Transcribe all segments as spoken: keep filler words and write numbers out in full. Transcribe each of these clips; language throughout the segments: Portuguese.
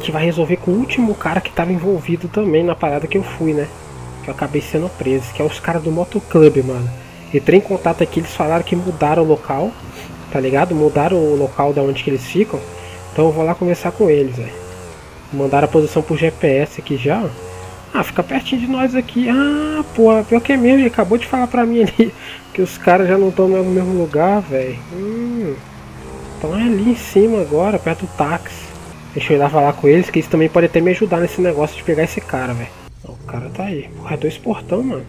gente vai resolver com o último cara que tava envolvido também na parada que eu fui, né? Que eu acabei sendo preso, que é os caras do motoclube, mano. Entrei em contato aqui, eles falaram que mudaram o local, tá ligado? Mudaram o local da onde que eles ficam. Então eu vou lá conversar com eles, velho. Mandaram a posição por G P S aqui já, ó. Ah, fica pertinho de nós aqui. Ah, porra, pior que é mesmo, ele acabou de falar pra mim ali que os caras já não estão no mesmo lugar, velho. Hum, então é ali em cima agora, perto do táxi. Deixa eu ir lá falar com eles, que eles também podem até me ajudar nesse negócio de pegar esse cara, velho. O cara tá aí. Porra, é dois portão, mano.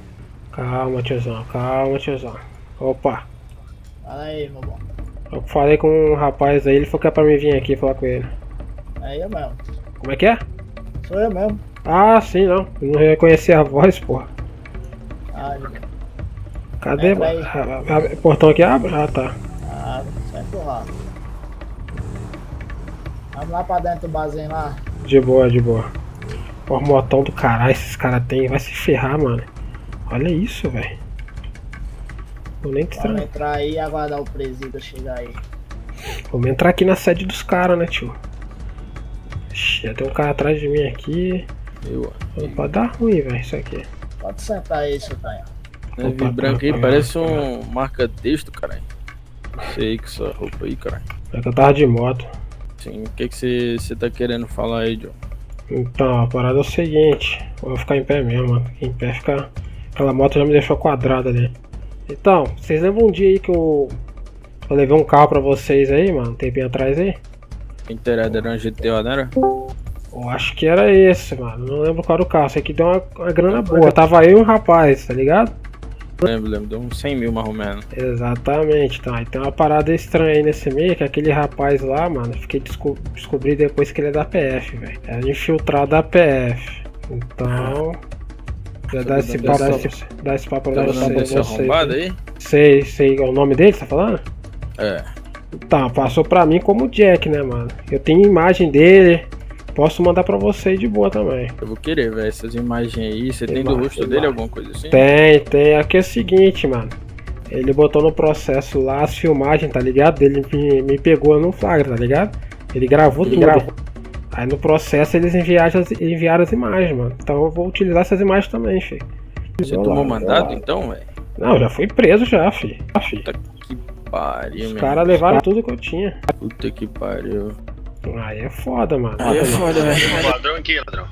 Calma, tiozão, calma, tiozão. Opa. Fala aí, meu bom. Eu falei com um rapaz aí, ele falou que é pra mim vir aqui falar com ele. É eu mesmo. Como é que é? Sou eu mesmo. Ah, sim, não. Eu não reconheci a voz, porra. Ah, cadê, mano? O portão aqui abre? Ah, tá. Ah, sai por lá. Vamos lá pra dentro do barzinho lá. De boa, de boa. Ó, motão do caralho, esses caras tem. Vai se ferrar, mano. Olha isso, velho. Vou nem entrar. Vamos entrar aí e aguardar o presídio chegar aí. Vamos entrar aqui na sede dos caras, né, tio? Já tem um cara atrás de mim aqui. Eu, pode dar ruim, velho, isso aqui. Pode sentar aí, seu Tonhão. Opa, branco aí, parece um marca-texto, caralho. Você aí com essa roupa aí, caralho. É que eu tava de moto. Sim, o que que você, você tá querendo falar aí, John? Então, a parada é o seguinte. Eu vou ficar em pé mesmo, mano. Em pé fica... Aquela moto já me deixou quadrada ali. Então, vocês lembram um dia aí que eu... Eu levei um carro pra vocês aí, mano, um tempinho atrás aí? Inteirada era um G T O, não era? Eu acho que era esse, mano. Não lembro qual era o carro. Isso aqui deu uma, uma grana boa. Tava eu e um rapaz, tá ligado? Lembro, lembro. Deu uns cem mil mais ou menos. Exatamente. Então, aí tem uma parada estranha aí nesse meio, que aquele rapaz lá, mano, fiquei desco descobri depois que ele é da P F, velho. Era infiltrado da P F. Então... Já dá esse papo, dá esse, dá esse papo pra vocês. Aí? Sei, sei. É o nome dele, tá falando? É. Tá, passou pra mim como Jack, né, mano? Eu tenho imagem dele, posso mandar pra você de boa também. Eu vou querer, velho, essas imagens aí. Você tem, tem do rosto tem dele imagem. Alguma coisa assim? Tem, tem. Aqui é o seguinte, mano. Ele botou no processo lá as filmagens, tá ligado? Ele me, me pegou no flagra, tá ligado? Ele gravou ele tudo. Gravou. Aí no processo eles enviaram as, enviaram as imagens, mano. Então eu vou utilizar essas imagens também, fi. Você lá, tomou mandado então, velho? Não, já fui preso já, fi. Ah, fi. Puta que pariu, os caras levaram tudo que eu tinha. Puta que pariu. Aí é foda, mano. Aí é foda, velho. Ladrão aqui, ladrão.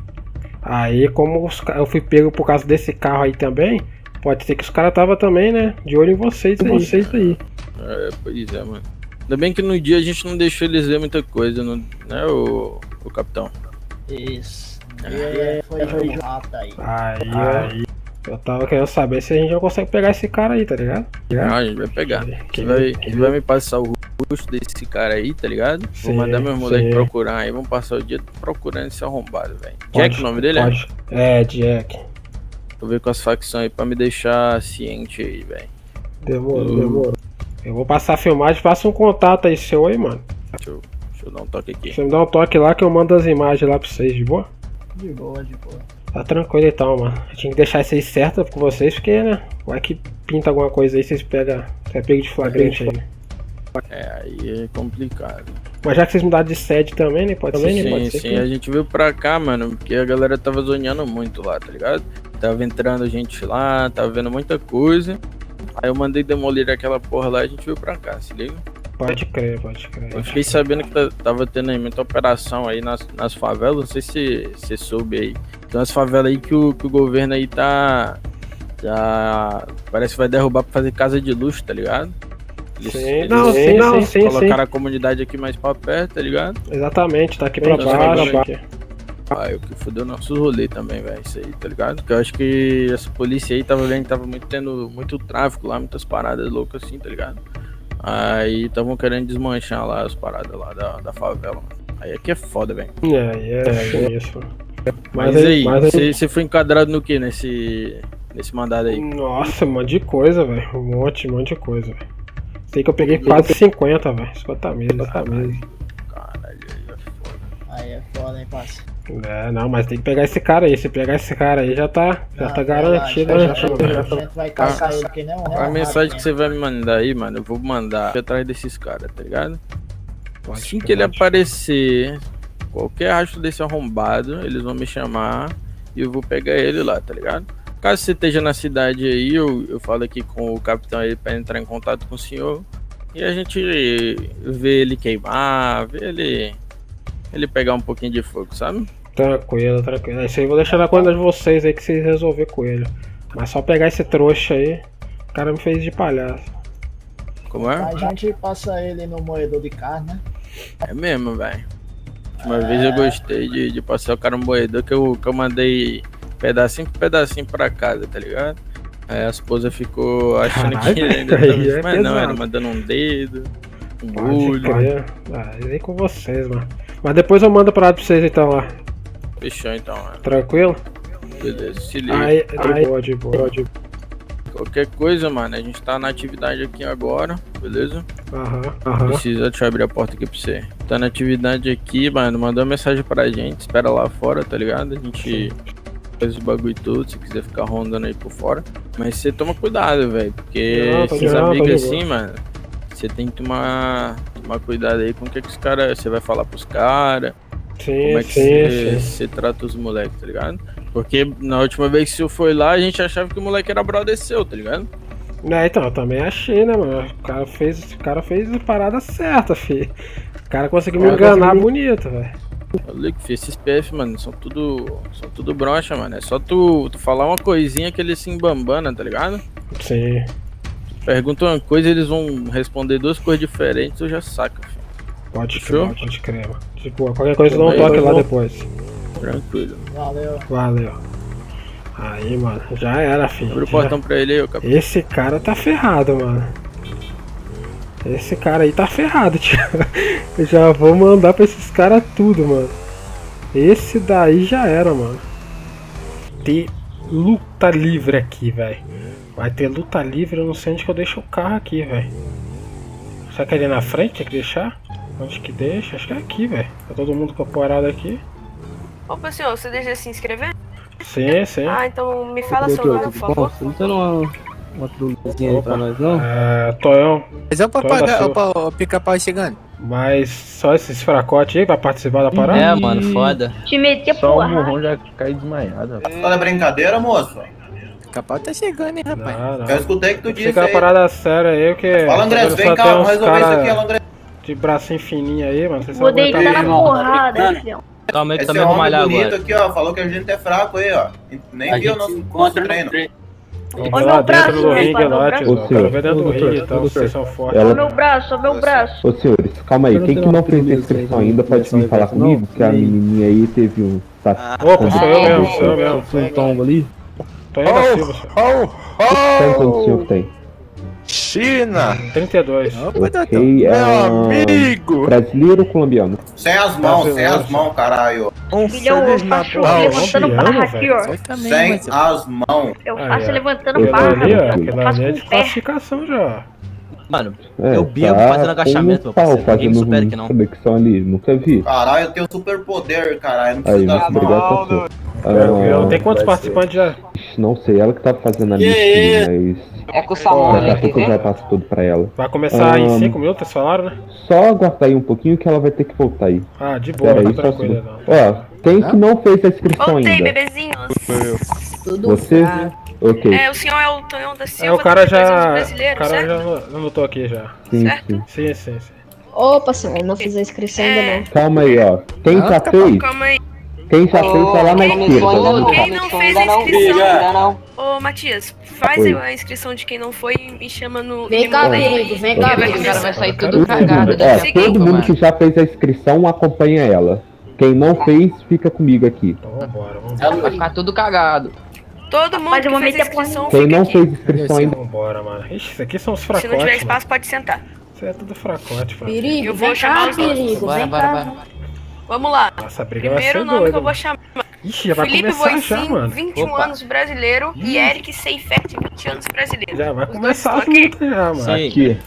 Aí, como os, eu fui pego por causa desse carro aí também, pode ser que os caras tava também, né? De olho em vocês, em vocês aí. É, pois é, mano. Ainda bem que no dia a gente não deixou eles ler muita coisa, não, né, o, o capitão? Isso. E aí foi rápido aí. Aí, aí. Eu tava querendo saber se a gente não consegue pegar esse cara aí, tá ligado? Não, a gente vai pegar. Quem vai, quem vai me passar o rosto desse cara aí, tá ligado? Sim, vou mandar meus moleques procurar aí, vamos passar o dia procurando esse arrombado, velho. Jack o nome dele, pode. É? É, Jack. Vou ver com as facções aí pra me deixar ciente aí, velho. Demorou, uh. demorou. Eu vou passar a filmagem, passa um contato aí seu aí, mano. Deixa eu, deixa eu dar um toque aqui. Você me dá um toque lá que eu mando as imagens lá pra vocês, de boa? De boa, de boa. Tá tranquilo então, mano. Eu tinha que deixar isso aí certo com vocês, porque, né? Vai que pinta alguma coisa aí, vocês pegam. Você pega de flagrante aí. É, aí é complicado. Mas já que vocês mudaram de sede também, né? Pode também, ser, né? Pode sim, ser sim. Que... A gente veio pra cá, mano, porque a galera tava zoneando muito lá, tá ligado? Tava entrando gente lá, tava vendo muita coisa. Aí eu mandei demolir aquela porra lá e a gente veio pra cá, se liga? Pode crer, pode crer. Eu fiquei sabendo que tava tendo aí muita operação aí nas, nas favelas, não sei se você soube aí. Então as favelas aí que o, que o governo aí tá... Já... Parece que vai derrubar pra fazer casa de luxo, tá ligado? Eles, sim, eles, não, sim, eles, não, sim, colocaram sim. A comunidade aqui mais pra perto, tá ligado? Exatamente, tá aqui pra então, baixo, pra baixo. Ah, o que fodeu nosso rolê também, velho, isso aí, tá ligado? Porque eu acho que essa polícia aí tava vendo que tava muito, tendo muito tráfico lá, muitas paradas loucas assim, tá ligado? Aí estavam querendo desmanchar lá as paradas lá da, da favela, mano. Aí aqui é foda, velho. É, é, é isso. Mas, mas aí, você foi enquadrado no que nesse, nesse mandado aí? Nossa, um monte de coisa, velho, um monte, um monte de coisa, velho. Sei que eu peguei quase cinquenta, velho, cinquenta mil, cinquenta mil. Caralho, aí é foda. Aí é foda, hein, parceiro. É, não, mas tem que pegar esse cara aí. Se pegar esse cara aí já tá, já ah, tá garantido. Lá, já, já, já, já, já, vai caçar ele aqui, né? A mensagem que você vai me mandar aí, mano, eu vou mandar atrás desses caras, tá ligado? Assim que ele aparecer, Qualquer rastro desse arrombado, eles vão me chamar e eu vou pegar ele lá, tá ligado? Caso você esteja na cidade aí, eu, eu falo aqui com o capitão aí pra entrar em contato com o senhor. E a gente vê ele queimar, vê ele, ele pegar um pouquinho de fogo, sabe? Tranquilo, tranquilo. Isso aí eu vou deixar na conta de vocês aí que vocês resolver com ele. Mas só pegar esse trouxa aí, o cara me fez de palhaço. Como é? A gente passa ele no moedor de carne, né? É mesmo, velho. Uma é... vez eu gostei de, de passar o cara no moedor que eu, que eu mandei pedacinho por pedacinho pra casa, tá ligado? Aí a esposa ficou achando ah, que ainda tava... É, mas é não, era mandando um dedo, um bulho. Ah, eu vim com vocês, mano. Mas depois eu mando pra lá pra vocês então, lá. Fechou então, mano. Tranquilo? Beleza, se liga. Aí, aí... Pode, pode. Qualquer coisa, mano, a gente tá na atividade aqui agora, beleza? Aham, aham. Precisa, deixa eu abrir a porta aqui pra você. Tá na atividade aqui, mano, mandou uma mensagem pra gente, espera lá fora, tá ligado? A gente faz o bagulho todo, se quiser ficar rondando aí por fora. Mas você toma cuidado, velho, porque não, esses não, amigos assim, mano, você tem que tomar, tomar cuidado aí com o que, que os caras, você vai falar pros caras. Sim, como é que sim, você sim. trata os moleques, tá ligado? Porque na última vez que você foi lá, a gente achava que o moleque era brother seu, tá ligado? É, então, eu também achei, né, mano? O cara fez, o cara fez a parada certa, fi. O cara conseguiu me enganar bonito, velho. Olha que esses P F, mano, são tudo, são tudo brocha, mano. É só tu, tu falar uma coisinha que eles se embambana, tá ligado? Sim. Pergunta uma coisa, eles vão responder duas coisas diferentes, eu já saco, filho. Pode crer, pode crer. Tipo, qualquer coisa dá um toque lá depois. Tranquilo. Valeu. Valeu. Aí, mano, já era, filho. Abre o portão pra ele aí, ô capitão. Esse cara tá ferrado, mano. Esse cara aí tá ferrado, tio. Eu já vou mandar pra esses caras tudo, mano. Esse daí já era, mano. Tem luta livre aqui, velho. Vai ter luta livre, eu não sei onde que eu deixo o carro aqui, velho. Será que ali na frente tem que deixar? Onde que deixa? Acho que é aqui, velho. Tá todo mundo corporado aqui. Opa, senhor, você deixa se inscrever? Sim, sim. Ah, então me fala seu nome, por favor. Não tem uma, uma trulhazinha aí pra nós, não? É, Tonhão. Mas é o papagaio, pica-pau chegando. Mas só esses fracotes aí pra participar da parada? É, mano, foda. Te meti a porra. Só o morrão já caiu desmaiado. Tá na brincadeira, moço? Capaz tá chegando, hein, rapaz. Não, não. Eu escutei que tu disse aí. Parada séria aí, que... Fala, André, vem cá, vamos resolver isso aqui, André. De bracinho fininho aí, mano. Você vou deitar na porrada, né, filhão? Calma aí que também vou malhar agora. Esse homem bonito aqui, ó, falou que a gente é fraco aí, ó. Nem viu o nosso, nosso treino. Olha meu braço, meu braço. Ô, senhor, olha meu braço, olha meu braço. Ô, senhores, calma aí. Quem que não fez a inscrição ainda pode vir falar comigo? Que a menininha aí teve um... Opa, sou eu mesmo, sou eu mesmo. Sou um tombo ali. Tonhão da Silva, senhor. Quantos senhor tem? China! trinta e dois. Okay, é... Meu amigo! Brasileiro ou colombiano? Sem as mãos, sem as mãos, caralho. Um bilhão, eu faço levantando barra aqui, ó. Sem as mãos. Eu faço levantando barra. Eu faço com o pé. Classificação já. Mano, eu bebo fazendo agachamento, meu parceiro. Ninguém me supera aqui, não. Nunca vi. Caralho, eu tenho super poder, caralho. Não precisa dar mal. Ah, tem quantos participantes já? Não sei, ela que tá fazendo a listinha, mas... É com o salário, né? Daqui a pouco eu já passo tudo pra ela. Vai começar ah, em cinco minutos, salário, né? Só aguardar aí um pouquinho que ela vai ter que voltar aí. Ah, de boa, tá tranquilo. Ó, tem que não fez a inscrição ainda. Voltei, bebezinhos. Tudo você? Tá. Ok. É, o senhor é o Tonhão da Silva. É, o cara já... O cara já anotou aqui já. Sim, certo? Sim, sim, sim. Opa, senhor, não fiz a inscrição é... ainda não. Calma aí, ó. Quem já fez? Calma aí. Quem já oh, fez tá lá na esquerda. Não, quem não fez a inscrição ainda não. Ô, Matias, faz Oi. a inscrição de quem não foi e chama no... Vem cá, amigo, vem cá, amigo. O cara vai sair tudo cagado. É, seguinte, todo mundo mano. que já fez a inscrição acompanha ela. Quem não fez, fica comigo aqui. Vambora, vambora. Vai ficar tudo cagado. Todo mundo que fez a inscrição, quem não fez inscrição ainda... Vambora, mano. Ixi, isso aqui são os fracotes. Se não tiver espaço, mano. Pode sentar. Isso é tudo fracote, fracote. Perigo, eu vou chamar os perigo, bora, bora, bora. Vamos lá. Nossa, primeiro nome doido, que eu vou chamar. Ixi, já vai Felipe Boicin, vinte e um anos brasileiro. Ixi. E Eric Seifert, vinte anos brasileiro. Já vai Os começar a luta aqui. já, mano. Sim. Aqui.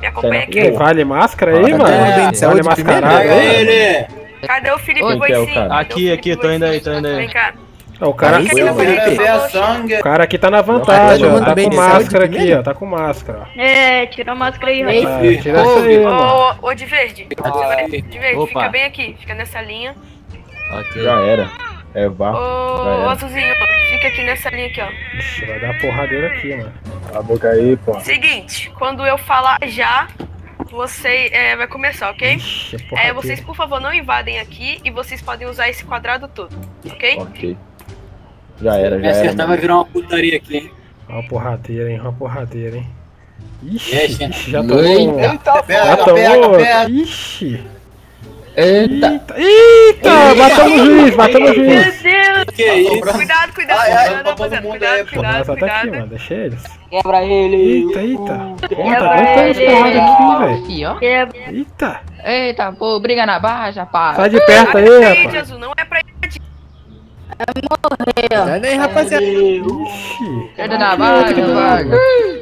Me acompanha aqui. Ei, vale máscara aí, ah, mano. É, é, vale mascarada. Cadê o Felipe Boicin? É aqui, aqui, tô indo aí, tô indo aí. Vem cá. O cara, aqui, eu, o cara aqui tá na vantagem, ó, tá com máscara aqui, ó, tá com máscara. É, tira a máscara aí, Raí. Tira essa aí, mano. Ô, de verde, de verde, fica bem aqui, fica nessa linha. Aqui já era. É, vá. Ô, azulzinho, fica aqui nessa linha aqui, ó. Ixi, vai dar porradeira aqui, mano. Cala a boca aí, pô. Seguinte, quando eu falar já, você é, vai começar, ok? Ixi, é, vocês, por favor, não invadem aqui e vocês podem usar esse quadrado todo, ok? Ok. Já era, já era. Vai virar uma putaria aqui, hein? Uma porradeira, hein? Uma porradeira, hein? Ixi, é, ixi já tomou. Eita, pega, pega, pega. Ixi. Eita. Eita, matamos o juiz, matamos o juiz. Meu Deus. Que isso? Cuidado, cuidado. Ai, ai, cuidado, cuidado, cuidado, cuidado, cuidado. Tá aqui, mano. Deixa eles. Quebra ele. Eita, eita. Quebra ele. Aqui, ó. Eita. Eita, pô, briga na barra, rapaz. Sai de perto aí, rapaz. Não é pra morreu. É nem rapaziada. Ixi. Cadê na vaga?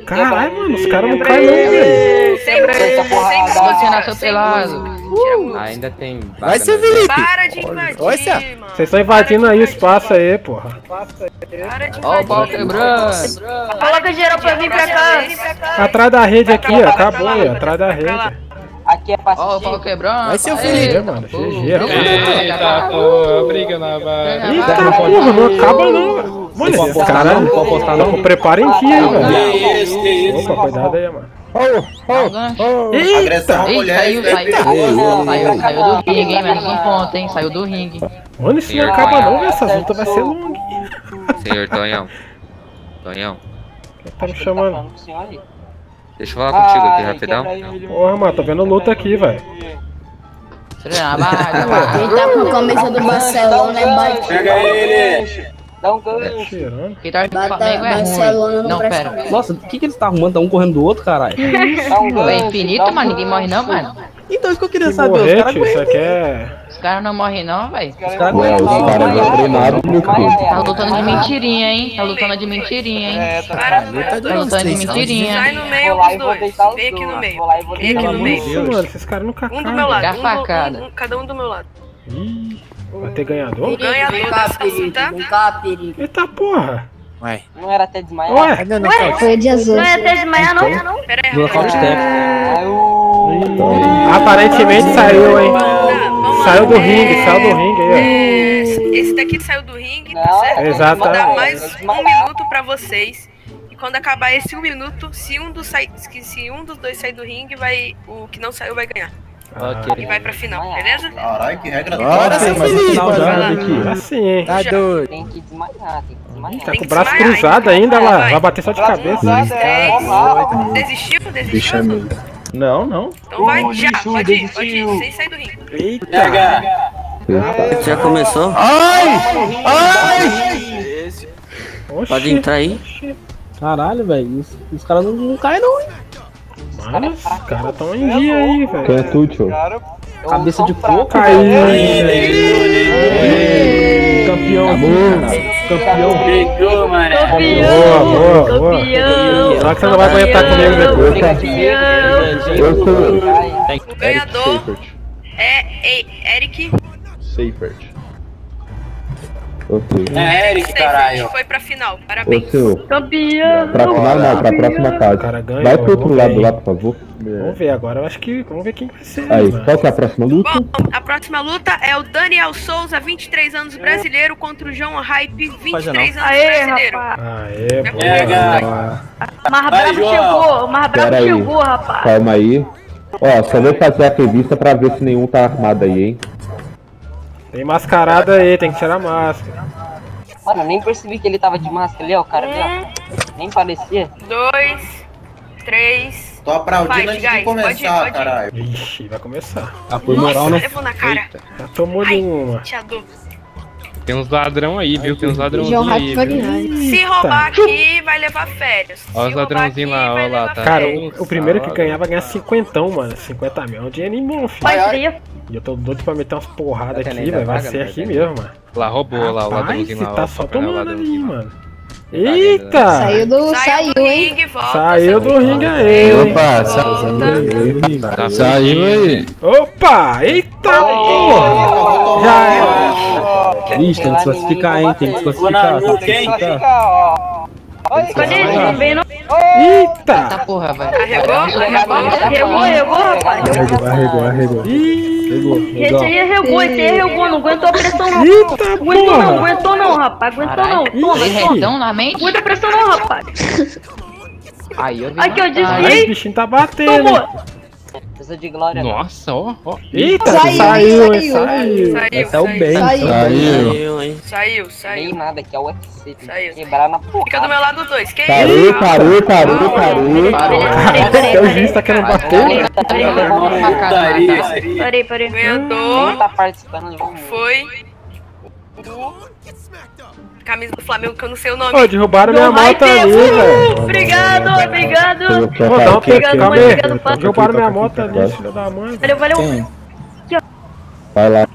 Caralho, mano, os caras não caem, velho. Sempre, sempre você nasceu pelado. Uh, ainda tem. Vai, seu Felipe. Para de invadir. Vocês estão invadindo aí o espaço aí, porra. Ó, o pau quebrando. Fala que geral pra vir pra cá. Atrás da rede aqui, ó. Acabou aí, atrás da rede. Aqui é passeio. Ó, o pau quebrando. Vai ser o Felipe, mano. G G. Eita, pô, briga na barra. Eita, porra, não acaba não, velho. Mano, esse cara não pode postar não. Preparem aqui, velho. Opa, cuidado aí, mano. Eita, saiu do ringue, hein, mas não conta, hein. Saiu do ringue. Mano, isso não acaba não, velho. Essa luta vai ser longa. Senhor Tonhão. Tonhão. Quem tá me chamando? Deixa eu falar contigo aqui, rapidão. Porra, mano, tô vendo luta aqui, velho. Ele tá com a camisa do Marcelão, né, bate. Pega ele! Dá um gancho. Quem tá com o Flamengo é ruim. Não, pera. Nossa, o que que eles tá arrumando? Tá um correndo do outro, caralho. É infinito, mano. Ninguém morre não, mano. Então, isso que eu queria saber. Os caras não Os caras não morrem não, velho. Os caras não treinaram no clube. Tá lutando de mentirinha, hein. Tá lutando de mentirinha, hein. É, tá lutando de mentirinha. Sai no meio dos dois. Vem aqui no meio. Vem aqui no meio. Mano, esses caras nunca caem. Um do meu lado. Cada um do meu lado. Ih, vai ter ganhador? Ganhador dessa luta. Vem cá, perigo. Eita porra. Ué. Não era até desmaiar? Ué, não, não. Foi de azul. Não era até desmaiar não, não. Pera aí, rapaz. Aparentemente saiu, hein? Saiu do ringue, saiu do ringue aí, ó. Esse daqui saiu do ringue, tá certo? Exatamente. Vou dar mais um minuto pra vocês. E quando acabar esse um minuto, se um dos, sai, se um dos dois sair do ringue, vai, o que não saiu vai ganhar. Okay. E vai pra final, beleza? Caralho, que regra doida. Bora, seu Felipe. Assim, tá doido. Tem que desmaiar, tem que desmaiar. Tá com o braço cruzado ainda, lá. Vai bater só de cabeça. Desistiu, desistiu. Não, não. Então vai, já, pode ir, pode ir, sem sair do ringue. Eita! Já começou? Ai! Ai! Pode entrar aí. Caralho, velho, os caras não caem não, hein? Mano, os caras estão em dia aí, velho. Quem é tu, tio? Cabeça de coco aí. Campeão, campeão. Pegou, mano. Boa, boa, boa. Será que você não vai aguentar comigo depois? O ganhador é Eric Seifert. É Eric, caralho. Foi pra final, parabéns. Campeão! Pra final não, pra próxima casa. Vai pro outro lado lá, por favor. Vamos ver agora, eu acho que. Vamos ver quem vai ser. Aí, qual que é a próxima luta? Bom, a próxima luta é o Daniel Souza, vinte e três anos brasileiro, contra o João Hype, vinte e três anos brasileiro. Aê, boa. Mas brabo chegou, mas brabo chegou, rapaz. Calma aí. Ó, só vou fazer a revista pra ver se nenhum tá armado aí, hein. Tem mascarado aí, tem que tirar a máscara. Mano, nem percebi que ele tava de máscara ali, ó, o cara ali, ó. Nem parecia. Dois, três. Tô aplaudindo antes de começar, caralho. Ixi, vai começar. Ah, por moral não. Levou na cara. Já tomou nenhuma. Tem uns ladrão aí, viu? Tem uns ladrãozinhos aí. Se roubar aqui, vai levar férias. Olha os ladrãozinhos lá, olha lá. Cara, o primeiro que ganhar vai ganhar cinquentão, mano. cinquenta mil. É um dinheirinho bom, filho. E eu tô doido pra meter umas porradas aqui, velho. Vai ser aqui mesmo, mano. Lá roubou, lá o ladrãozinho lá. Tá só tomando ali, mano. Eita! Saiu do, saiu, hein? Saiu do ringue aí. Opa, saiu. Saiu aí. Opa, eita, porra! Já era. Ixi, tem que se classificar, hein? Tem que se classificar. Eita! Eita porra, velho. Arregou, arregou, arregou, rapaz. Arregou, arregou. Esse aí arregou, esse aí arregou. Não aguentou a pressão, não. Eita, aguentou não, aguentou não, rapaz. Aguentou não. Toma, retão na mente. Aguenta a pressão, não, rapaz. Aqui, eu desviei. O bichinho tá batendo. De glória. Nossa, ó, ó. Eita, saiu, saiu. Saiu, saiu, hein? Saiu, saiu. Nem nada, que é o U F C. Saiu. Quebrar na porra. Fica do meu lado dois, que isso? Parou, parou, parou, parou. Até o juiz tá querendo bater. Parei, parei. O ganhador foi o... camisa do Flamengo, que eu não sei o nome. Pô, derrubaram minha moto ali, velho. Obrigado, obrigado. Obrigado, obrigado, Pato. Derrubaram minha moto ali, filho da mãe. Valeu, valeu. Vai lá.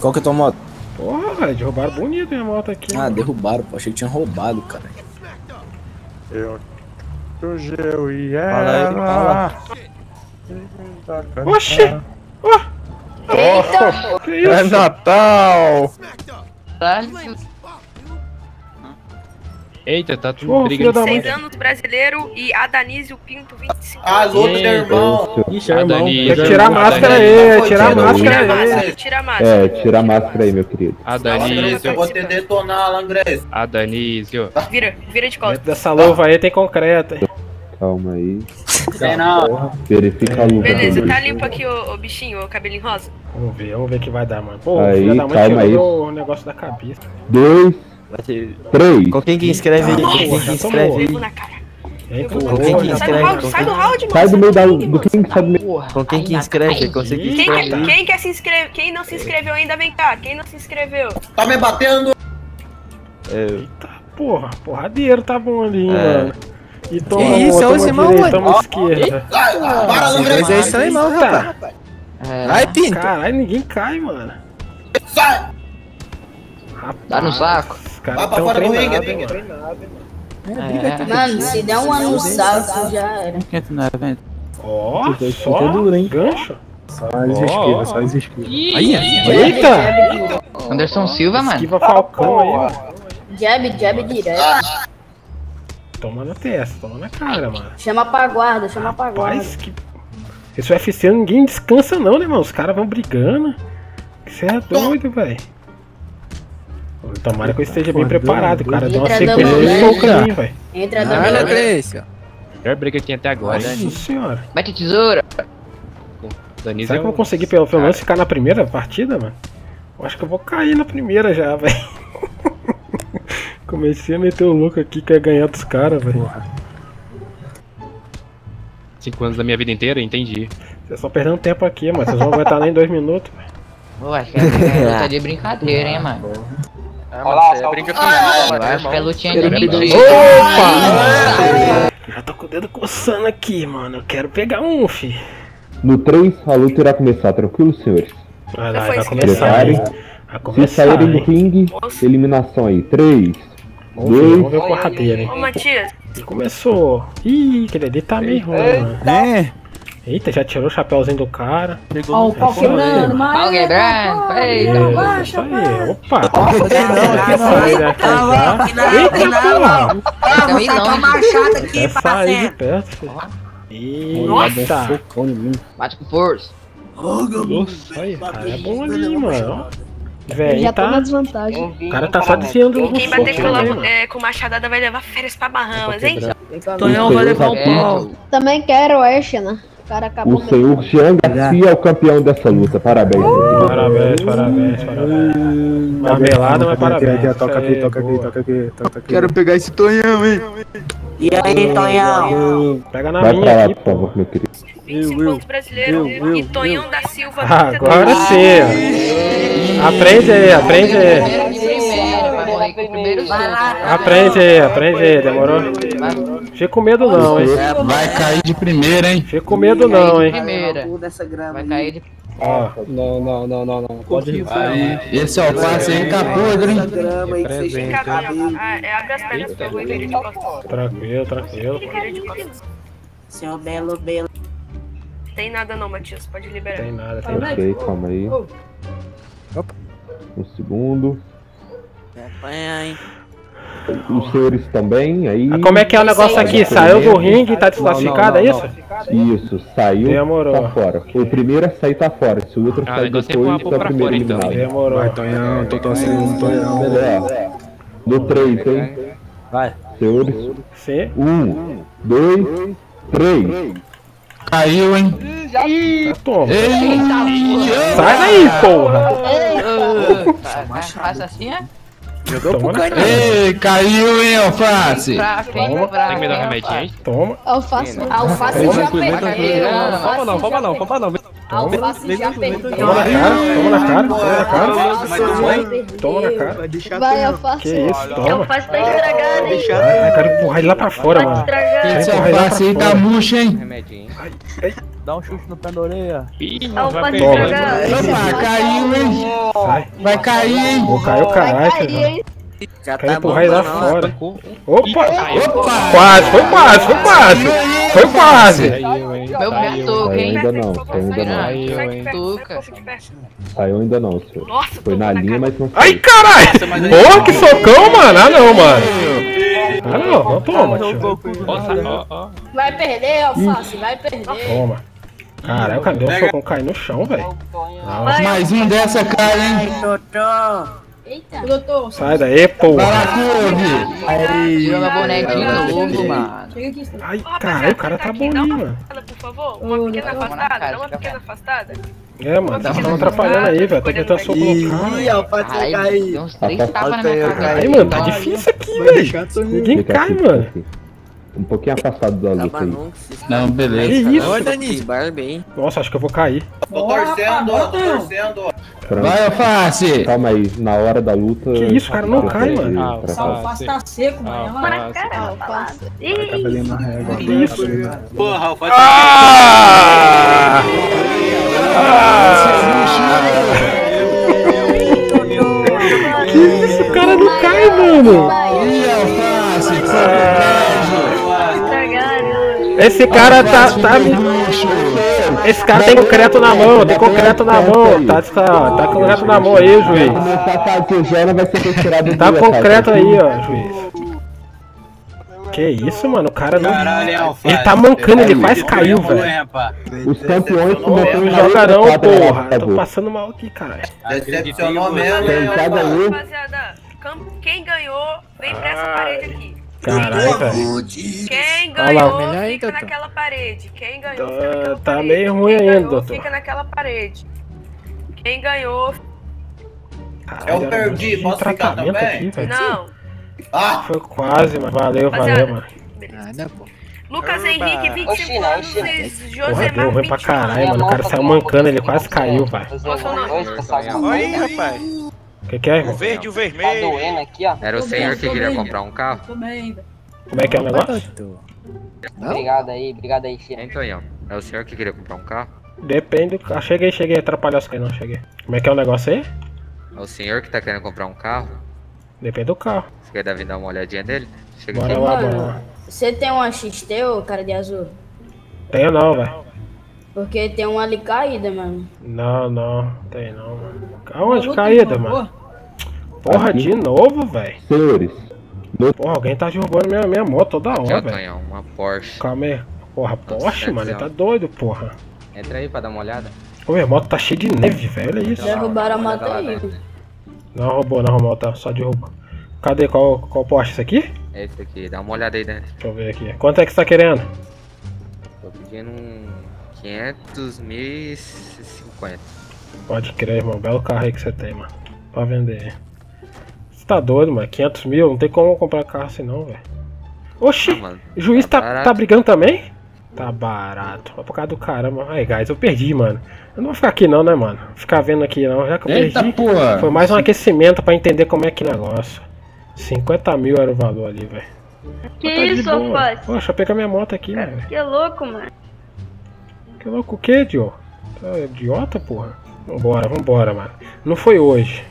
Qual que é tua moto? Porra, velho, derrubaram bonito minha moto aqui. Ah, derrubaram, pô. Achei que tinha roubado, cara. Eu... eu e ela... Oxi! Ó! Eita! Que isso? É Natal! Eita, tá tudo oh, briga de seis anos brasileiro e Adanísio Pinto, vinte e cinco anos. Ah, louco, meu irmão. Ixi, irmão. Tira a máscara aí, tira a máscara aí. Tira a máscara. É, tira a máscara aí, meu querido. Adanísio. Eu vou te detonar, Langrez. Adanísio. Vira, vira de costas. Dessa luva aí tem concreto. Calma aí. Tem não. Verifica a luva. Beleza, tá limpo aqui o, o bichinho, o cabelinho rosa. Vamos ver, vamos ver o que vai dar, mano. Pô, aí, da mãe calma aí. O negócio da cabeça. Dois, três. Quem que inscreve aí? Quem que inscreve aí? Sai do round, sai do round, mano. Sai do meio da do quem que sabe. Com quem que inscreve? Consegui. Quem quem quer se inscrever? Quem não se inscreveu ainda vem cá. Quem não se inscreveu? Tá me batendo. Eita porra, porradeiro tá bom ali, mano. E toma a isso, é o irmão, mano. Toma esquerda. Para, Langrez. Mas é isso aí, irmão, rapaz. Ai, Pinto. Caralho, ninguém cai, mano. Sai! Dá no saco. Vai pra fora do ringue, é briga, mano. Mano, se der um ano no saco, já era. Ó, só gancho. Só as esquivas, só as esquivas. Eita! Anderson Silva, mano. Esquiva Falcão aí, mano. Jab, jab direto. Toma na testa, toma na cara, mano. Chama pra guarda, chama pra guarda. Rapaz, que... esse U F C ninguém descansa não, né, mano? Os caras vão brigando. Você é doido, velho. Tomara que eu esteja bem preparado, cara. Dá uma sequência de soco ali, velho. Entra da minha vez. Melhor briga que tem até agora, né? Nossa senhora. Bate tesoura. Será que eu vou conseguir pelo menos ficar na primeira partida, mano? Eu acho que eu vou cair na primeira já, velho. Comecei a meter o louco aqui, quer ganhar dos caras, velho. Cinco anos da minha vida inteira, entendi. Você só perdendo tempo aqui, mano. Vocês vão aguentar nem dois minutos, velho. Pô, acho que é de brincadeira, hein, mano. É, mano, você brinca comigo. Acho que é lutinha de mentira. Opa! Já tô com o dedo coçando aqui, mano. Eu quero pegar um, fi. No três, a luta irá começar, tranquilo, senhores? Vai lá, vai começar, hein. Se saírem do ringue, eliminação aí. três... Vamos ver, vamos ver o porradeiro, hein? Ô, Matias! Começou! Ih, aquele ali tá meio ruim, mano. É! Eita, já tirou o chapéuzinho do cara. Ó, o pau quebrando, mano! Pau quebrando! Eita, baixa! Opa! Eita, porra! De perto, eita! Bate com força! Nossa, aí, cara, é bom ali, mano. Véi, já tá na desvantagem. O cara tá só desviando o quem bater com, é, com machadada vai levar férias pra Bahamas, hein? Tonhão vai levar o pau. Também quero a Exna. O cara acabou. O senhor Jean Garcia é o campeão dessa luta. Parabéns. Uh, parabéns, parabéns, parabéns. Uma velada, mas parabéns. Toca aqui, toca aqui, toca aqui, toca aqui. Quero pegar esse Tonhão, hein? E aí, Tonhão? Pega na minha aqui, pô, meu querido. vinte e cinco anos brasileiro e Tonhão da Silva. Agora sim. Aprende aí, aprende aí. Aprende aí, aprende aí, demorou? Fica com medo não, hein? Vai cair de primeira, hein? Fica com medo não, hein? Vai cair de primeira. Ah, não, não, não, não, não. Pode ir. Esse é o passe aí, capodre, hein? É a gaspelha que eu vou ver de costa. Tranquilo, tranquilo. Seu belo, belo. Tem nada não, Matias, pode liberar. Tem nada, tem nada. Ok, calma aí. Opa. Um segundo. Apanha, hein? Os senhores também, aí... Ah, como é que é o negócio aqui? Saiu do ringue e tá desclassificado, é isso? Isso, saiu, demorou. Tá fora. O primeiro a sair tá fora, se o outro ah, sair depois, tá primeiro eliminado. Demorou. Vai, Tonhão, tô torcendo, Tonhão. Do três, hein? Vai. Senhores. Um, dois, três. Caiu, hein? Ih, porra. Sai daí, porra. Faz assim, é? Eu dou pro canhão. Ei, caiu, hein, alface? Toma. Tem que me dar um remedinho, hein? Toma. Alface. Alface já perdeu. Toma não, toma não, toma não. Alface já perdeu. Toma na cara, toma na cara, toma na cara. Toma na cara. Vai, alface. Que isso, toma. Alface tá estragado, hein? Eu quero empurrar ele lá pra fora, mano. Esse alface aí tá murcho, hein? Remedinho. Dá um chute no pé da orelha. Ih, não vai pegar. Opa, caiu, hein? Vai, vai cair, hein? Vou cair o caralho. Já tá empurrar ele lá fora. Opa! Opa! Quase, foi quase, foi quase. Foi quase. Meu pertuca, hein? Ainda não, ainda não. Saiu ainda não, senhor. Foi na linha, mas não foi. Ai, caralho! Porra, que socão, mano! Ah, não, mano. Ah não, não toma, tio. Vai perder, alface, vai perder. Toma. Caralho, cadê o socão cair no chão, velho? Mais um dessa cara, hein? Eita. Doutor, sai daí, porra. Aí, joga bonequinho no ombro, mano. Ai, caralho, o cara tá boninho, mano. Por favor, uma pequena afastada, uma pequena afastada. É, mano, tá atrapalhando aí, velho. Tô tentando sobrar. Ih, alface vai cair. Tem uns três tapas na minha cara. Aí, mano, tá difícil aqui, velho. Ninguém cai, mano. Um pouquinho afastado da luta aí. Não, beleza. Que isso? Nossa, acho que eu vou cair. Tô torcendo, ó, tô torcendo, ó. Vai, alface. Calma aí, na hora da luta... Que isso, o cara não cai, mano. Essa alface tá seco, mano. Mano, cara, alface. Que isso? Porra, alface... Ah! Que isso, o cara não cai, mano. Esse cara tá, tá... Esse cara tem concreto na mão, tem concreto na mão. Tá, tá, tá concreto na mão aí, juiz. Tá concreto aí, ó, juiz. Que isso, mano, o cara não... Caralho, ele tá mancando, ele quase caiu, velho. Os campeões que botam no jogarão, porra. Eu tô passando mal aqui, caralho. Decepcionou mesmo, hein, rapaziada. Quem ganhou, vem pra essa parede aqui. Caralho, velho. Quem ganhou, fica naquela parede. Quem ganhou, fica naquela parede. Tá meio ruim ainda, doutor. Fica naquela parede. Quem ganhou... Eu perdi, posso ficar também? Não. Ah, foi quase, mano. Valeu, valeu, mano. Nada, pô. Lucas Henrique, vinte e cinco anos, Josemar, vinte e um. Pra caralho, mano. O cara saiu mancando, ele quase caiu, vai. Oi, rapaz. O que que é, irmão? O verde e o vermelho. Era o senhor que queria comprar um carro? Como é que é o negócio? Obrigado aí, obrigado aí, senhor. Então, aí, ó. É o senhor que queria comprar um carro? Depende. Ah, cheguei, cheguei. Atrapalhou os caras, não, cheguei. Como é que é o negócio aí? É o senhor que tá querendo comprar um carro? Depende do carro. Você quer dar uma olhadinha dele? Chega bora aqui. Lá, bora lá. Você tem uma X T ou cara de azul? Tenho não, velho. Porque tem uma ali caída, mano. Não, não. Tem não, mano. Aonde caída, mano? Porra, aqui. De novo, velho. Senhores. Porra, alguém tá jogando minha, minha moto toda hora, velho. Uma Porsche. Calma aí. Porra, Porsche, mano. Ele tá doido, porra. Entra aí pra dar uma olhada. Ô, minha moto tá cheia de neve, velho. Olha isso. Derrubaram a moto aí. Não roubou, não roubou, tá? Só derruba. Cadê? Qual, qual Porsche? Esse aqui? É esse aqui, dá uma olhada aí dentro. Deixa eu ver aqui. Quanto é que você tá querendo? Tô pedindo um quinhentos mil e cinquenta. Pode crer, irmão. Belo carro aí que você tem, mano. Pra vender. Você tá doido, mano. quinhentos mil? Não tem como comprar carro assim não, velho. Oxi! Ah, mano, o juiz tá, tá, tá brigando também? Tá barato. Vai por causa do caramba. Aí, guys, eu perdi, mano. Eu não vou ficar aqui não, né, mano? Ficar vendo aqui não, já que eu eita, perdi. Porra. Foi mais um aquecimento pra entender como é que negócio. cinquenta mil era o valor ali, velho. Que tá isso, rapaz? Poxa, pega minha moto aqui, velho. Que louco, mano. Que louco o que, Dio? Tá idiota, porra. Vambora, vambora, mano. Não foi hoje.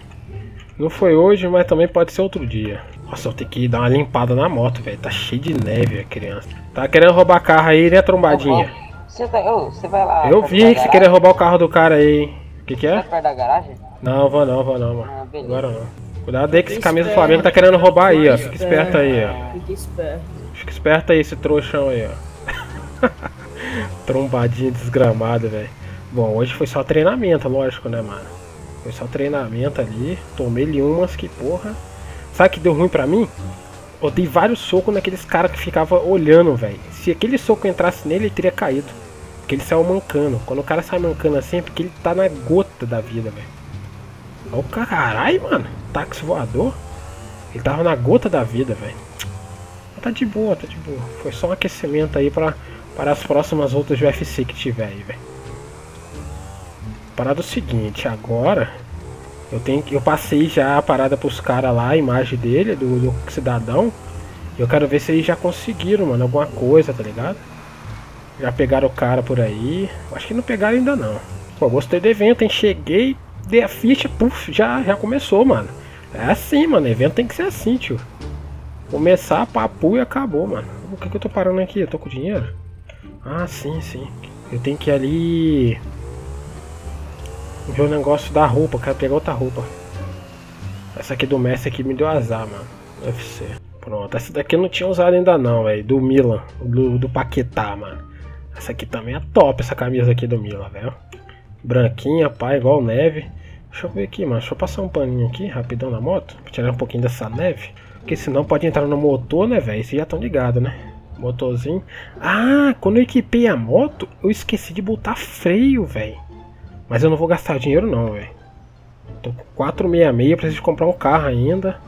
Não foi hoje, mas também pode ser outro dia. Nossa, eu tenho que dar uma limpada na moto, velho. Tá cheio de neve a criança. Tá querendo roubar carro aí, né, trombadinha? Você vai, ô, você vai lá. Eu vi que você queria roubar o carro do cara aí. O que que é? Você vai perto da garagem? Não, vou não, vou não, mano. Ah, agora não. Cuidado aí que esse camisa do Flamengo tá querendo roubar aí, ó. Fica esperto aí, ó. Fica esperto. Fica esperto aí, esse trouxão aí, ó. Trombadinha desgramada, velho. Bom, hoje foi só treinamento, lógico, né, mano? Foi só treinamento ali. Tomei-lhe umas que, porra. Sabe que deu ruim pra mim? Eu dei vários socos naqueles caras que ficava olhando, velho. Se aquele soco entrasse nele, ele teria caído. Porque ele saiu mancando. Quando o cara sai mancando assim, é porque ele tá na gota da vida, velho. Olha o caralho, mano. Táxi voador. Ele tava na gota da vida, velho. Mas tá de boa, tá de boa. Foi só um aquecimento aí pra, para as próximas outras U F C que tiver aí, velho. Parada é o seguinte, agora eu tenho que eu passei já a parada pros caras lá, a imagem dele, do, do cidadão. E eu quero ver se eles já conseguiram, mano, alguma coisa, tá ligado? Já pegaram o cara por aí. Acho que não pegaram ainda não. Pô, gostei do evento, hein? Cheguei, dei a ficha, puf, já, já começou, mano. É assim, mano, evento tem que ser assim, tio. Começar, papo e acabou, mano. O que que eu tô parando aqui? Eu tô com dinheiro? Ah, sim, sim. Eu tenho que ir ali... ver o negócio da roupa, quero pegar outra roupa. Essa aqui do Messi aqui me deu azar, mano. U F C. Pronto, essa daqui eu não tinha usado ainda não, velho. Do Milan, do, do Paquetá, mano. Essa aqui também é top, essa camisa aqui do Milan, velho. Branquinha, pá, igual neve. Deixa eu ver aqui, mano. Deixa eu passar um paninho aqui, rapidão na moto. Pra tirar um pouquinho dessa neve. Porque senão pode entrar no motor, né, velho? Vocês já estão ligados, né? Motorzinho. Ah, quando eu equipei a moto, eu esqueci de botar freio, velho. Mas eu não vou gastar dinheiro não, velho. Tô com quatro sessenta e seis, eu preciso comprar um carro ainda.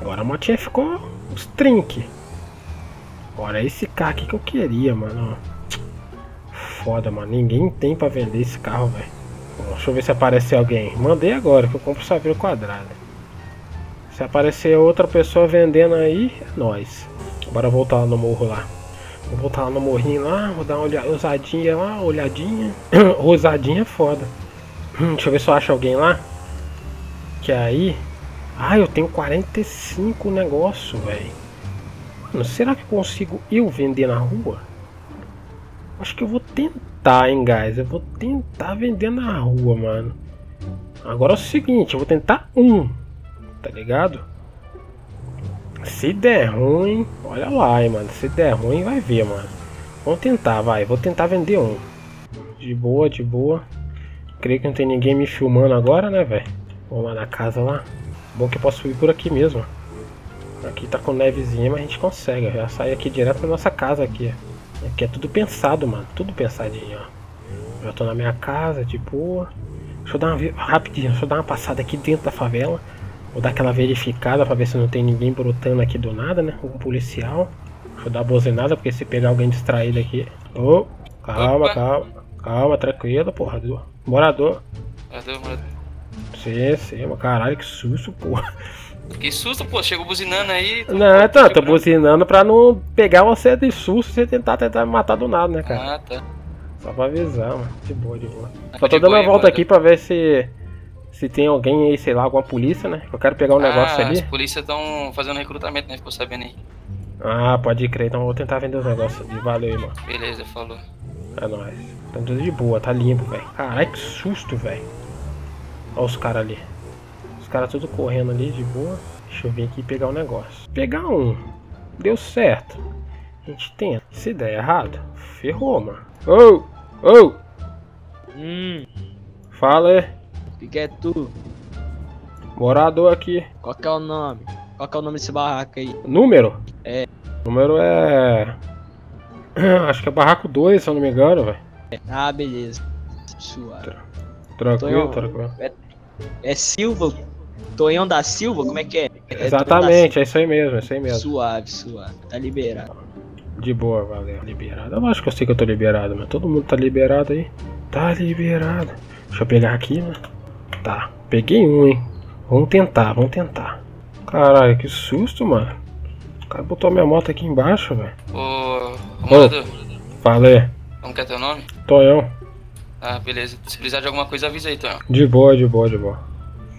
Agora a motinha ficou uns trinque. Agora esse carro aqui que eu queria, mano. Foda, mano. Ninguém tem pra vender esse carro, velho. Deixa eu ver se aparece alguém. Mandei agora, que eu compro o Saveiro quadrado. Se aparecer outra pessoa vendendo aí, é nóis. Bora voltar lá no morro lá. Vou voltar lá no morrinho lá, vou dar uma olhada, ousadinha lá, olhadinha. Ousadinha é foda. Deixa eu ver se eu acho alguém lá. Que aí... Ah, eu tenho quarenta e cinco negócio, velho. Mano, será que consigo eu vender na rua? Acho que eu vou tentar, hein, guys. Eu vou tentar vender na rua, mano. Agora é o seguinte, eu vou tentar um. Tá ligado? Se der ruim, olha lá, hein, mano. Se der ruim, vai ver, mano. Vamos tentar, vai. Vou tentar vender um. De boa, de boa. Creio que não tem ninguém me filmando agora, né, velho? Vamos lá na casa lá. Bom que eu posso ir por aqui mesmo. Aqui tá com nevezinha, mas a gente consegue. Já sai aqui direto pra nossa casa aqui. Aqui é tudo pensado, mano. Tudo pensadinho, ó. Já tô na minha casa, de boa. Deixa eu dar uma... Rapidinho, deixa eu dar uma passada aqui dentro da favela. Vou dar aquela verificada pra ver se não tem ninguém brotando aqui do nada, né? Um policial. Deixa eu dar uma buzinada, porque se pegar alguém distraído aqui... Ô, oh, calma, Opa. calma. Calma, tranquilo, porra. Do... Morador. Morador, morador. Sim, sim. Caralho, que susto, porra. Que susto, pô. Chegou buzinando aí... Tô não, tô, tô buzinando pra não pegar você de susto e você tentar, tentar me matar do nada, né, cara? Ah, tá. Só pra avisar, mano. De boa, de boa. Só tô de dando boa, uma volta morador. Aqui pra ver se... Se tem alguém aí, sei lá, alguma polícia, né? Eu quero pegar um ah, negócio ali. As polícias estão fazendo recrutamento, né? Ficou sabendo aí. Ah, pode crer. Então eu vou tentar vender os negócios ali. Valeu aí, mano. Beleza, falou. É nóis. Tá tudo de boa, tá limpo, velho. Caralho, que susto, velho. Olha os caras ali. Os caras tudo correndo ali, de boa. Deixa eu vir aqui pegar um negócio. Pegar um. Deu certo. A gente tenta. Se der errado, ferrou, mano. Ô, ô. Hum. Fala aí. Que é tu? Morador aqui. Qual que é o nome? Qual que é o nome desse barraco aí? Número? É. Número é... Acho que é barraco dois, se eu não me engano, velho. Ah, beleza. Suave. Tranquilo, tranquilo. É, é Silva? Tonhão da Silva? Como é que é? é Exatamente, é isso aí mesmo, é isso aí mesmo. Suave, suave. Tá liberado. De boa, valeu. Liberado. Eu acho que eu sei que eu tô liberado, mas todo mundo tá liberado aí. Tá liberado. Deixa eu pegar aqui, né? Tá, peguei um, hein? Vamos tentar, vamos tentar. Caralho, que susto, mano. O cara botou minha moto aqui embaixo, velho. Ô, ô, morador. Fala aí. Como que é teu nome? Tonhão. Ah, beleza. Se precisar de alguma coisa, avisa aí, Tonhão. De boa, de boa, de boa.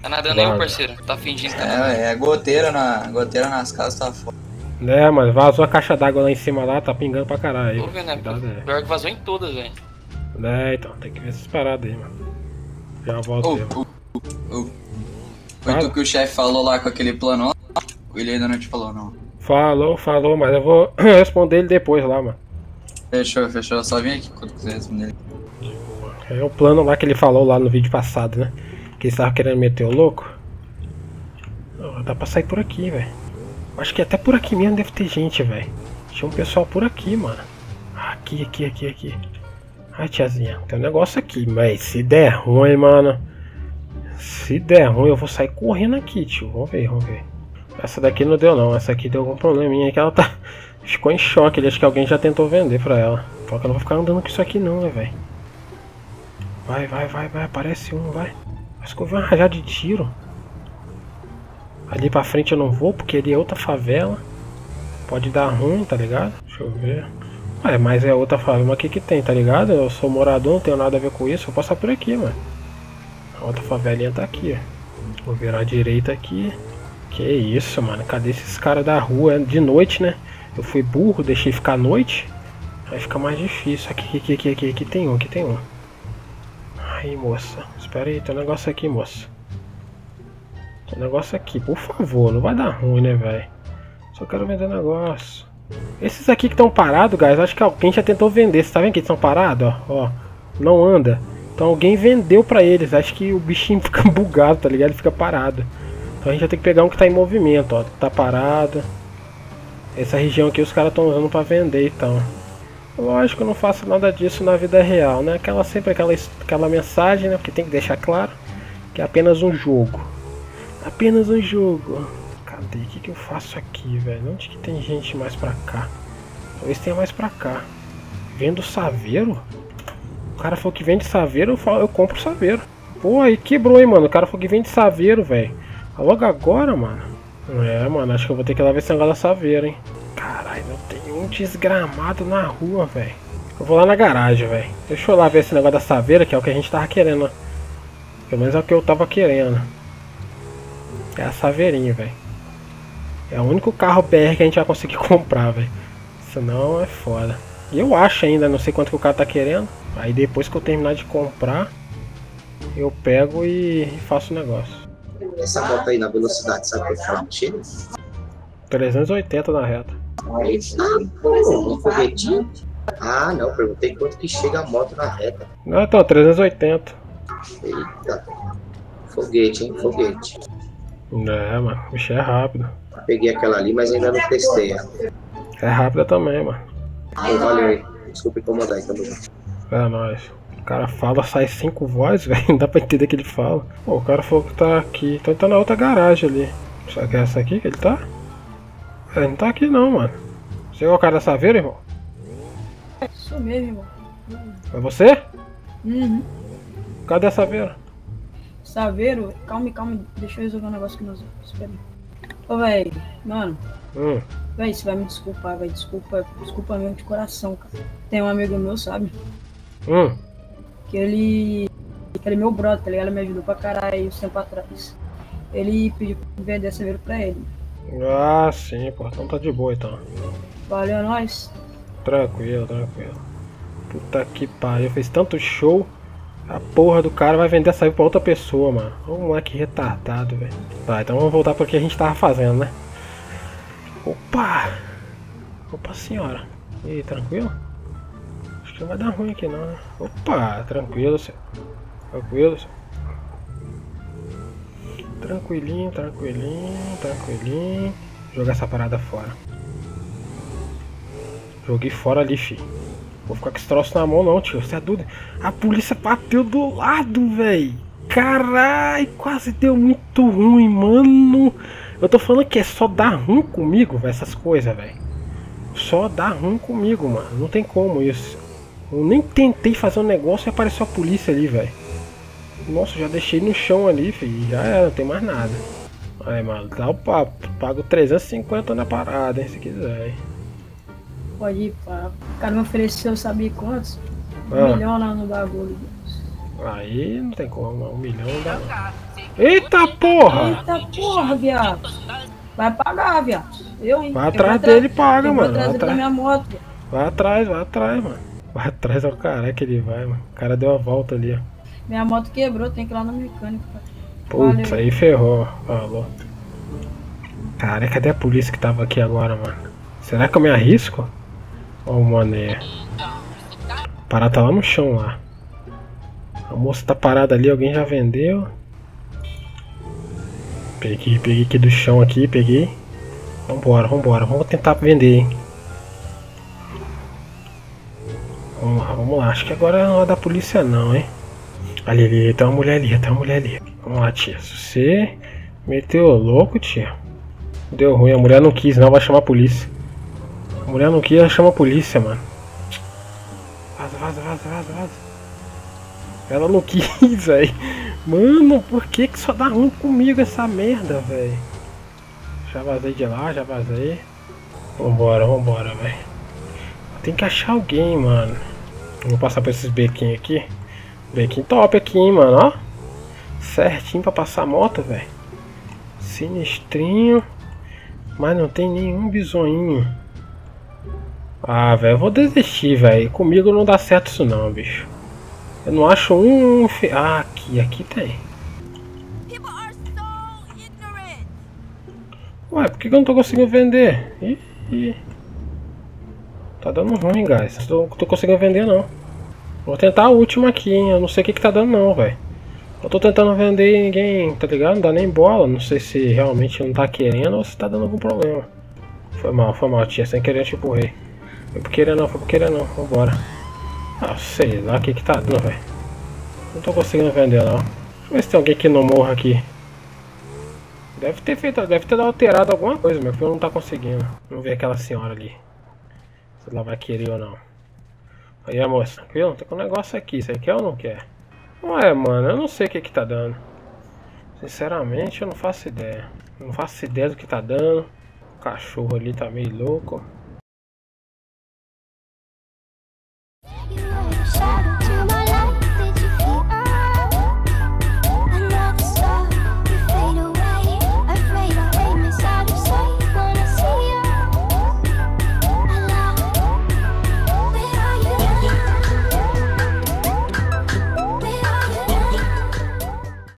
Tá nadando Vaga. Aí, meu parceiro. Tá fingindo. Tá é, é goteira, na, goteira nas casas, tá foda. É, mas vazou a caixa d'água lá em cima, lá, tá pingando pra caralho. Tô vendo, né? É. Pior que vazou em todas, velho. É, então, tem que ver essas paradas aí, mano. Já volto. Oh, oh, oh. Foi ah. tu que o chefe falou lá com aquele plano? Ele ainda não te falou, não. Falou, falou, mas eu vou responder ele depois lá, mano. Fechou, fechou. Eu só vim aqui quando quiser responder ele. É o plano lá que ele falou lá no vídeo passado, né? Que ele tava querendo meter o louco. Oh, dá pra sair por aqui, velho. Acho que até por aqui mesmo deve ter gente, velho. Tinha um pessoal por aqui, mano. Aqui, aqui, aqui, aqui. Ai, tiazinha, tem um negócio aqui, mas se der ruim, mano. Se der ruim, eu vou sair correndo aqui, tio. Vamos ver, vamos ver. Essa daqui não deu, não. Essa aqui deu algum probleminha que ela tá. Ficou em choque. Acho que alguém já tentou vender pra ela. Só que eu não vou ficar andando com isso aqui, não, né, velho. Vai, vai, vai, vai. Aparece um, vai. Acho que eu vi uma rajada de tiro. Ali pra frente eu não vou, porque ali é outra favela. Pode dar ruim, tá ligado? Deixa eu ver. Ué, mas é outra favela aqui que tem, tá ligado? Eu sou morador, não tenho nada a ver com isso. Vou passar por aqui, mano. A outra favelinha tá aqui, ó. Vou virar à direita aqui. Que isso, mano. Cadê esses caras da rua? De noite, né? Eu fui burro, deixei ficar à noite. Aí fica mais difícil. Aqui, aqui, aqui, aqui, aqui tem um, aqui tem um. Aí, moça. Espera aí, tem um negócio aqui, moça. Tem um negócio aqui. Por favor, não vai dar ruim, né, velho? Só quero vender negócio. Esses aqui que estão parados, guys, acho que alguém já tentou vender. Você tá vendo que eles estão parados? Ó, ó, não anda. Então alguém vendeu pra eles. Acho que o bichinho fica bugado, tá ligado? Ele fica parado. Então a gente já tem que pegar um que tá em movimento, ó. Tá parado. Essa região aqui os caras estão usando pra vender, então. Lógico, eu não faço nada disso na vida real, né? Aquela, sempre aquela, aquela mensagem, né? Porque tem que deixar claro que é apenas um jogo. Apenas um jogo. O que, que eu faço aqui, velho? Onde que tem gente mais pra cá? Talvez tenha mais pra cá. Vendo Saveiro? O cara falou que vende Saveiro, eu, falo, eu compro Saveiro. Pô, aí quebrou, hein, mano. O cara falou que vende Saveiro, velho. Logo agora, mano. É, mano, acho que eu vou ter que ir lá ver se é Saveiro, hein. Caralho, não tem um desgramado na rua, velho. Eu vou lá na garagem, velho. Deixa eu lá ver esse negócio da Saveiro, que é o que a gente tava querendo. Pelo menos é o que eu tava querendo. É a Saveirinha, velho. É o único carro P R que a gente vai conseguir comprar, velho. Senão é foda. E eu acho ainda, não sei quanto que o cara tá querendo. Aí depois que eu terminar de comprar, eu pego e faço o negócio. Essa moto aí na velocidade, sabe quanto ela tira? trezentos e oitenta na reta. Ah, não, perguntei quanto que chega a moto na reta. Não, então, trezentos e oitenta. Eita. Foguete, hein, foguete. É, mano, o bicho é rápido. Peguei aquela ali, mas ainda não testei ela. É rápida também, mano. Pô, valeu aí. Desculpa incomodar aí, tamo junto. É nóis. O cara fala, sai cinco vozes, velho. Não dá pra entender o que ele fala. Pô, o cara falou que tá aqui. Então ele tá na outra garagem ali. Só que é essa aqui que ele tá? Ele não tá aqui não, mano. Você é o cara da Saveiro, irmão? Sou mesmo, irmão. É você? Uhum. Cadê a Saveiro? Saveiro, calma, calma. Deixa eu resolver um negócio que nós esperamos. Ô, velho, mano, hum. Velho, você vai me desculpar, velho, desculpa, desculpa mesmo de coração, cara. Tem um amigo meu, sabe? Hum. Que ele, que ele é meu brother, tá ligado? Ele me ajudou pra caralho uns tempos atrás. Ele pediu pra eu vender essa vela pra ele. Ah, sim, pô, então tá de boa, então. Valeu, nós. Tranquilo, tranquilo. Puta que pariu, fez tanto show. A porra do cara vai vender essa aí pra outra pessoa, mano. Ô moleque retardado, velho. Tá, então vamos voltar pro que a gente tava fazendo, né? Opa! Opa, senhora. E aí, tranquilo? Acho que não vai dar ruim aqui, não, né? Opa, tranquilo, senhor. Tranquilo, senhor. Tranquilinho, tranquilinho, tranquilinho. Vou jogar essa parada fora. Joguei fora ali, fi. Vou ficar com esse troço na mão não, tio, você é doido. A polícia bateu do lado, velho. Carai, quase deu muito ruim, mano. Eu tô falando que é só dar ruim comigo, velho, essas coisas, velho. Só dar ruim comigo, mano. Não tem como isso. Eu nem tentei fazer um negócio e apareceu a polícia ali, velho. Nossa, já deixei no chão ali, filho. Já era, não tem mais nada. Aí, mano, dá o papo. Pago trezentos e cinquenta na parada, hein, se quiser, hein. Pode ir, pá. O cara me ofereceu, sabe quantos? Um ah. milhão lá no bagulho. Aí não tem como, um milhão dá. Eita porra! Eita porra, viado! Vai pagar, viado. Eu, hein? Vai atrás, atrás dele e paga, mano. Vai atrás da minha moto. Vai atrás, vai atrás, mano. Vai atrás ao caralho que ele vai, mano. O cara deu a volta ali, ó. Minha moto quebrou, tem que ir lá no mecânico. Putz, aí ferrou, falou. Cara, cadê a polícia que tava aqui agora, mano? Será que eu me arrisco? Ó, o mané. A parada tá lá no chão, lá. A moça tá parada ali, alguém já vendeu. Peguei, peguei aqui do chão aqui, peguei. Vambora, vambora, vamos tentar vender, hein. Vamos lá, vamos lá, acho que agora não é da polícia não, hein. Ali, ali, tem uma mulher ali, tem uma mulher ali. Vamos lá, tia, você meteu louco, tia. Deu ruim, a mulher não quis não, vai chamar a polícia. A mulher não quis, ela chama a polícia, mano. Vaza, vaza, vaza, vaza, vaza. Ela não quis, velho. Mano, por que que só dá ruim comigo essa merda, velho? Já vazei de lá, já vazei. Vambora, vambora, velho. Tem que achar alguém, mano. Vou passar por esses bequinhos aqui. Bequinho top aqui, hein, mano, ó. Certinho pra passar a moto, velho. Sinistrinho. Mas não tem nenhum bisoinho. Ah, velho, eu vou desistir, velho. Comigo não dá certo isso não, bicho. Eu não acho um... Ah, aqui, aqui tem. Ué, por que eu não tô conseguindo vender? Ih, ih. Tá dando ruim, guys. Não tô conseguindo vender, não. Vou tentar a última aqui, hein. Eu não sei o que que tá dando, não, velho. Eu tô tentando vender e ninguém... Tá ligado? Não dá nem bola. Não sei se realmente não tá querendo ou se tá dando algum problema. Foi mal, foi mal, tia. Sem querer eu te empurrei. Foi por querer não, foi por querer não. Vambora. Ah, sei lá o que que tá dando, velho. Não tô conseguindo vender, não. Deixa eu ver se tem alguém que não morra aqui. Deve ter feito, deve ter alterado alguma coisa, meu filho não tá conseguindo. Vamos ver aquela senhora ali. Se ela vai querer ou não. Aí, a moça, tranquilo? Tá com um negócio aqui, você quer ou não quer? Ué, mano, eu não sei o que que tá dando. Sinceramente, eu não faço ideia. Não faço ideia do que tá dando. O cachorro ali tá meio louco. Shadow.